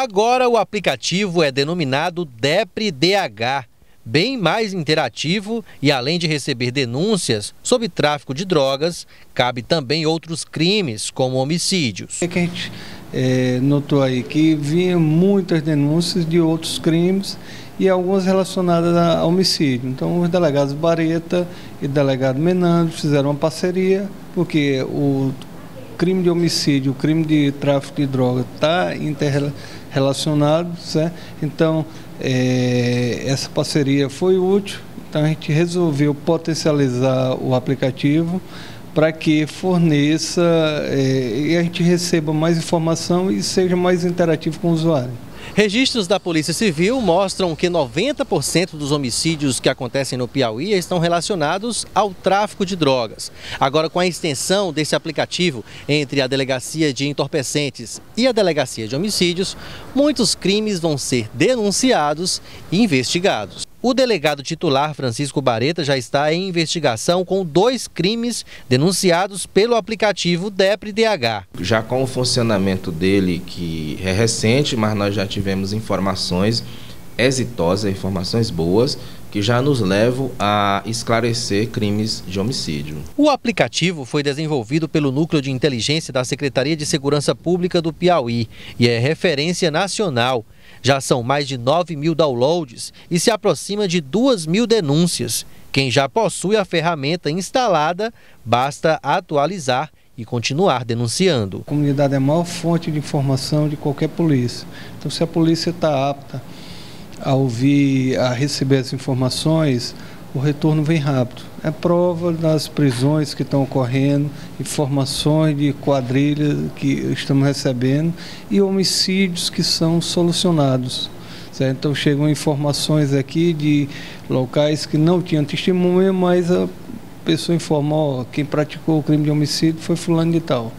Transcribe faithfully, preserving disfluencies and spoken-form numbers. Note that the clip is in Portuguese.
Agora o aplicativo é denominado DEPRE D H, bem mais interativo e, além de receber denúncias sobre tráfico de drogas, cabe também outros crimes, como homicídios. É que a gente é, notou aí que vinha muitas denúncias de outros crimes e algumas relacionadas a homicídio. Então os delegados Barretta e o delegado Menandes fizeram uma parceria, porque o crime de homicídio, o crime de tráfico de droga está interrelacionado, certo? Então é, essa parceria foi útil, então a gente resolveu potencializar o aplicativo para que forneça é, e a gente receba mais informação e seja mais interativo com o usuário. Registros da Polícia Civil mostram que noventa por cento dos homicídios que acontecem no Piauí estão relacionados ao tráfico de drogas. Agora, com a extensão desse aplicativo entre a Delegacia de Entorpecentes e a Delegacia de Homicídios, muitos crimes vão ser denunciados e investigados. O delegado titular, Francisco Barretta, já está em investigação com dois crimes denunciados pelo aplicativo DEPRE D H. Já com o funcionamento dele, que é recente, mas nós já tivemos informações exitosas, informações boas, que já nos levam a esclarecer crimes de homicídio. O aplicativo foi desenvolvido pelo Núcleo de Inteligência da Secretaria de Segurança Pública do Piauí e é referência nacional. Já são mais de nove mil downloads e se aproxima de duas mil denúncias. Quem já possui a ferramenta instalada, basta atualizar e continuar denunciando. A comunidade é a maior fonte de informação de qualquer polícia. Então, se a polícia está apta a ouvir, a receber as informações, o retorno vem rápido. É prova das prisões que estão ocorrendo, informações de quadrilha que estamos recebendo e homicídios que são solucionados. Certo? Então chegam informações aqui de locais que não tinham testemunha, mas a pessoa informou: quem praticou o crime de homicídio foi fulano de tal.